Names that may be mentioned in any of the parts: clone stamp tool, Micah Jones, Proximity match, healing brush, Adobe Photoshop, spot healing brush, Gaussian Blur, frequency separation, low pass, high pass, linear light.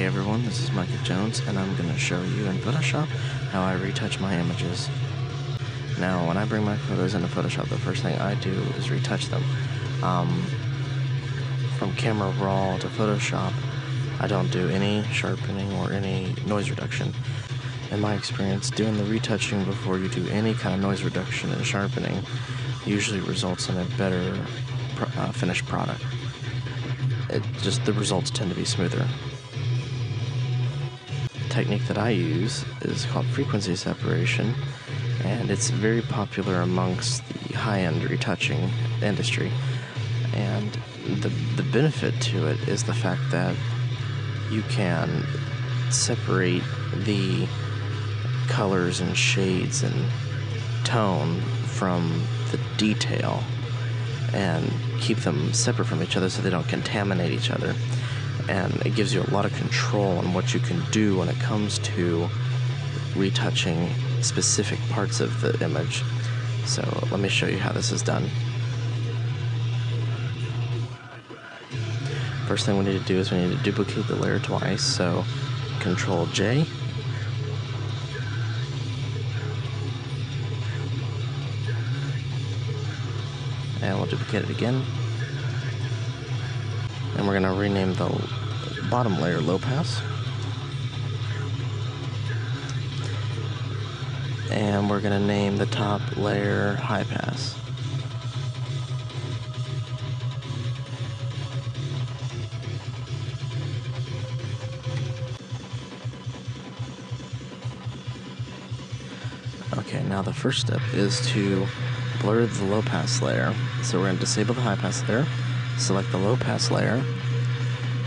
Hey everyone, this is Micah Jones, and I'm going to show you in Photoshop how I retouch my images. Now, when I bring my photos into Photoshop, the first thing I do is retouch them. From Camera Raw to Photoshop, I don't do any sharpening or any noise reduction. In my experience, doing the retouching before you do any kind of noise reduction and sharpening usually results in a better finished product. The results tend to be smoother. The technique that I use is called frequency separation, and it's very popular amongst the high-end retouching industry. And the benefit to it is the fact that you can separate the colors and shades and tone from the detail and keep them separate from each other so they don't contaminate each other. And it gives you a lot of control on what you can do when it comes to retouching specific parts of the image. So let me show you how this is done. First thing we need to do is we need to duplicate the layer twice, so Control J. And we'll duplicate it again. And we're going to rename the bottom layer low pass. And we're going to name the top layer high pass. Okay, now the first step is to blur the low pass layer. So we're going to disable the high pass layer. Select the low pass layer,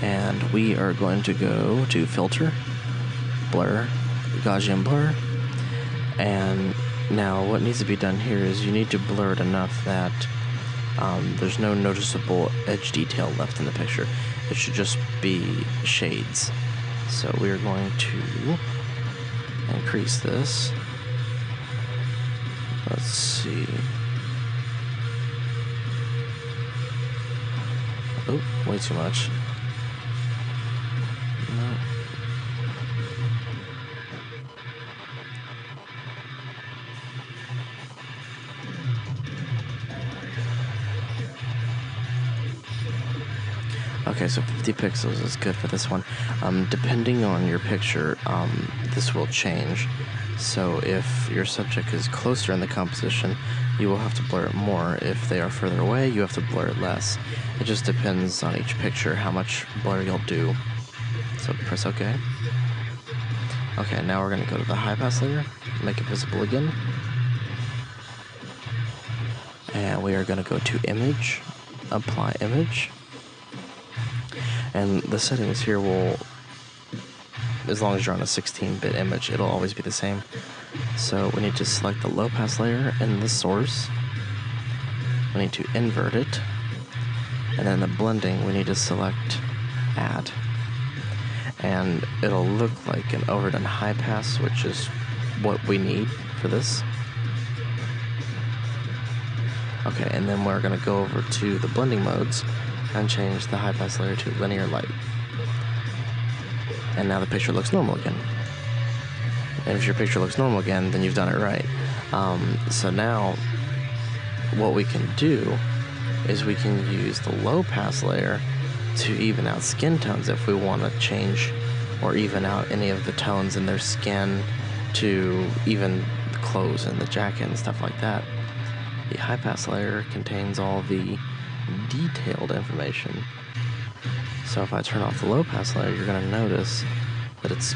and we are going to go to Filter, Blur, Gaussian Blur, and now what needs to be done here is you need to blur it enough that there's no noticeable edge detail left in the picture. It should just be shades. So we're going to increase this. Let's see. Oh, way too much. No. Okay, so 50 pixels is good for this one. Depending on your picture, this will change. So if your subject is closer in the composition, you will have to blur it more. If they are further away, you have to blur it less. It just depends on each picture how much blur you'll do. So press OK. Okay, now we're going to go to the high pass layer, make it visible again. And we are going to go to Image, Apply Image. And the settings here will, as long as you're on a 16-bit image, it'll always be the same. So we need to select the low pass layer and the source. We need to invert it. And then the blending, we need to select Add. And it'll look like an overdone high pass, which is what we need for this. Okay, and then we're going to go over to the blending modes and change the high pass layer to linear light. And now the picture looks normal again. And if your picture looks normal again, then you've done it right. So now what we can do is we can use the low pass layer to even out skin tones if we want to change or even out any of the tones in their skin, to even the clothes and the jacket and stuff like that. The high pass layer contains all the detailed information. So if I turn off the low pass layer, you're going to notice that it's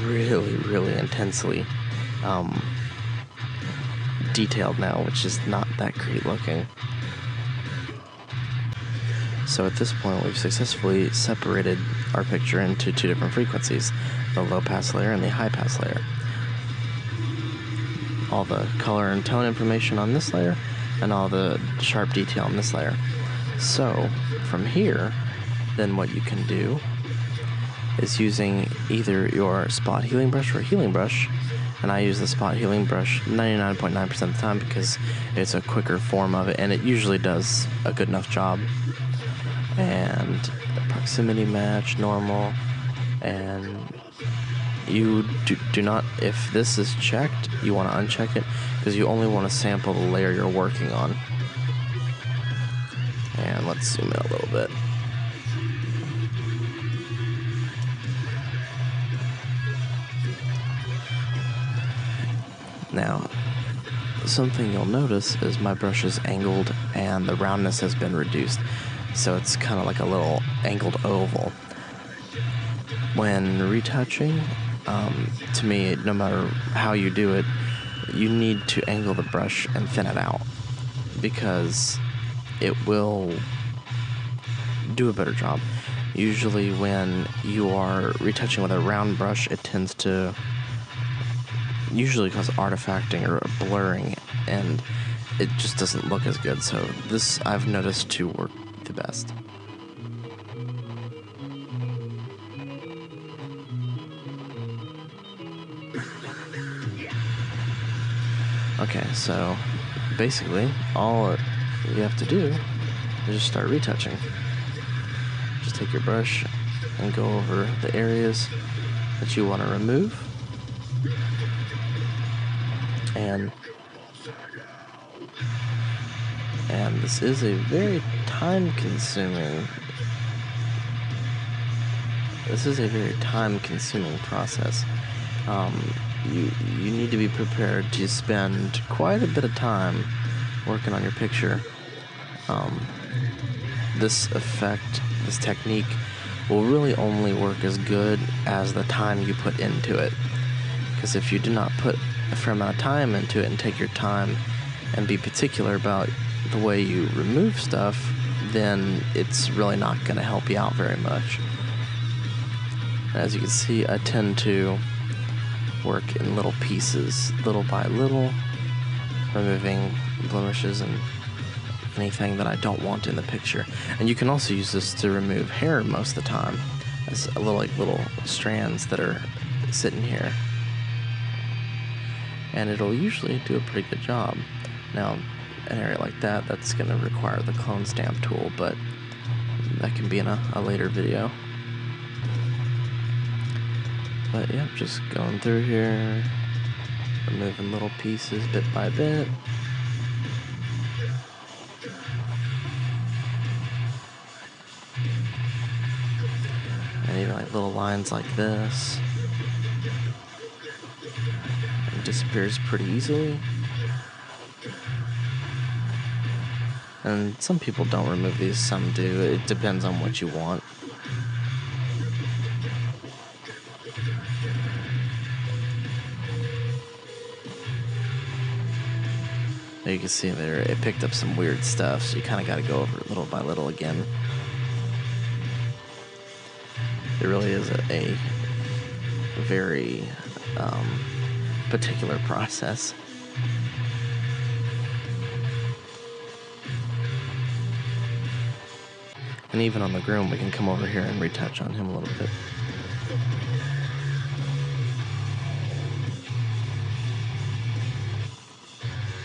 really, really intensely detailed now, which is not that great looking. So at this point, we've successfully separated our picture into two different frequencies, the low pass layer and the high pass layer. All the color and tone information on this layer, and all the sharp detail on this layer. So from here, then what you can do is using either your spot healing brush or healing brush, and I use the spot healing brush 99.9% of the time because it's a quicker form of it and it usually does a good enough job. And the proximity match, normal, and you do not, if this is checked, you want to uncheck it because you only want to sample the layer you're working on. And let's zoom in a little bit. Now, something you'll notice is my brush is angled and the roundness has been reduced. So it's kind of like a little angled oval. When retouching, to me, no matter how you do it, you need to angle the brush and thin it out, because it will do a better job. Usually when you are retouching with a round brush, it tends to usually cause artifacting or blurring, and it just doesn't look as good. So this, I've noticed, to work the best. Okay, so basically all you have to do is just start retouching. Just take your brush and go over the areas that you want to remove, and this is a very time-consuming process. You need to be prepared to spend quite a bit of time working on your picture. This technique will really only work as good as the time you put into it, because if you do not put a fair amount of time into it and take your time and be particular about the way you remove stuff, then it's really not going to help you out very much. As you can see, I tend to work in little pieces, little by little, removing blemishes and anything that I don't want in the picture. And you can also use this to remove hair most of the time. It's a little, like little strands that are sitting here, and it'll usually do a pretty good job. Now, an area like that, that's going to require the clone stamp tool, but that can be in a later video. But yeah, just going through here, removing little pieces bit by bit. And even like little lines like this. It disappears pretty easily. And some people don't remove these, some do. It depends on what you want. You can see there, it picked up some weird stuff, so you kind of got to go over it little by little again. It really is a very particular process. And even on the groom, we can come over here and retouch on him a little bit.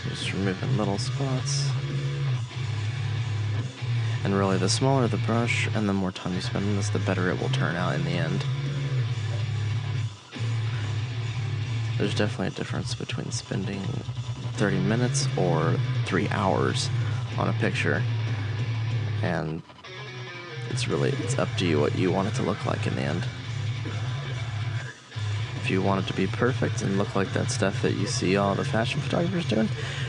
Just removing little spots. And really, the smaller the brush and the more time you spend on this, the better it will turn out in the end. There's definitely a difference between spending 30 minutes or 3 hours on a picture. And it's up to you what you want it to look like in the end. If you want it to be perfect and look like that stuff that you see all the fashion photographers doing,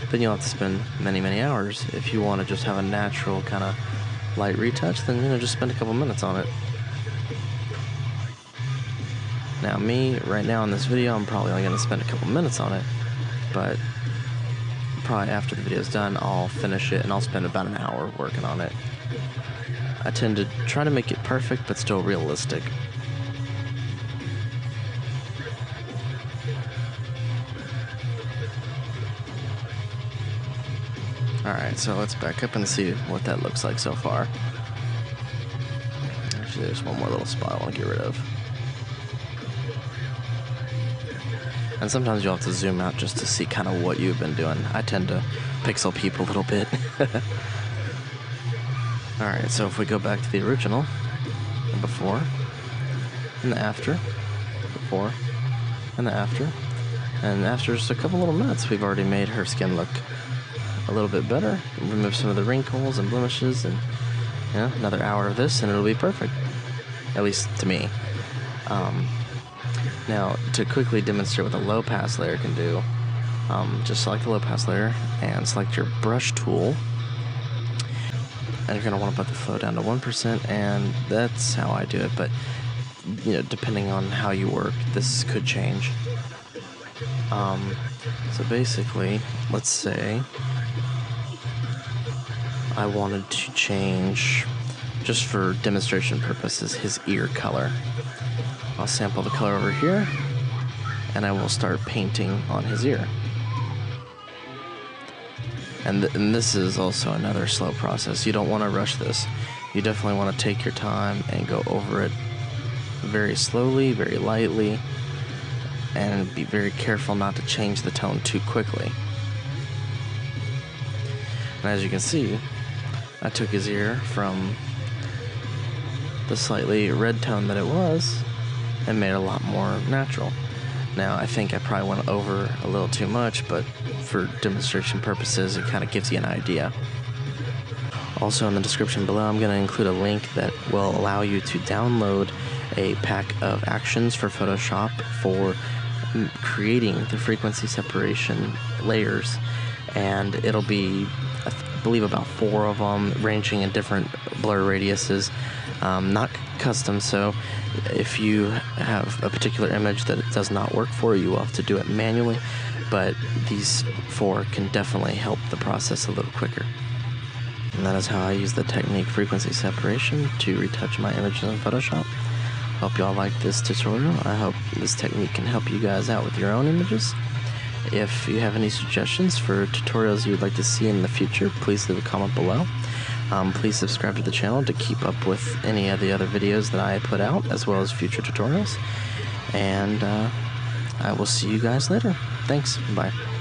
then you'll have to spend many, many hours. If you want to just have a natural kind of light retouch, then just spend a couple minutes on it. Now me, right now in this video, I'm probably only going to spend a couple minutes on it, but probably after the video's done, I'll finish it and I'll spend about an hour working on it. I tend to try to make it perfect, but still realistic. Alright, so let's back up and see what that looks like so far. Actually, there's one more little spot I want to get rid of. And sometimes you'll have to zoom out just to see kind of what you've been doing. I tend to pixel peep a little bit. Alright, so if we go back to the original, before, and the after, before and the after. And after just a couple little minutes, we've already made her skin look a little bit better. Remove some of the wrinkles and blemishes, and yeah, another hour of this and it'll be perfect, at least to me. Now, to quickly demonstrate what the low pass layer can do, just select the low pass layer and select your brush tool. And you're going to want to put the flow down to 1%, and that's how I do it, but you know, depending on how you work, this could change. So basically, let's say I wanted to change, just for demonstration purposes, his ear color. I'll sample the color over here, and I will start painting on his ear. And this is also another slow process. You don't want to rush this. You definitely want to take your time and go over it very slowly, very lightly, and be very careful not to change the tone too quickly. And as you can see, I took his ear from the slightly red tone that it was and made it a lot more natural. Now, I think I probably went over a little too much, but for demonstration purposes, it kind of gives you an idea. Also, in the description below, I'm going to include a link that will allow you to download a pack of actions for Photoshop for creating the frequency separation layers, and it'll be, I believe, about 4 of them, ranging in different blur radiuses. Not custom, so if you have a particular image that it does not work for, you will have to do it manually, but these 4 can definitely help the process a little quicker. And that is how I use the technique frequency separation to retouch my images in Photoshop. Hope y'all like this tutorial. I hope this technique can help you guys out with your own images. If you have any suggestions for tutorials you would like to see in the future, please leave a comment below. Please subscribe to the channel to keep up with any of the other videos that I put out, as well as future tutorials. And I will see you guys later. Thanks. Bye.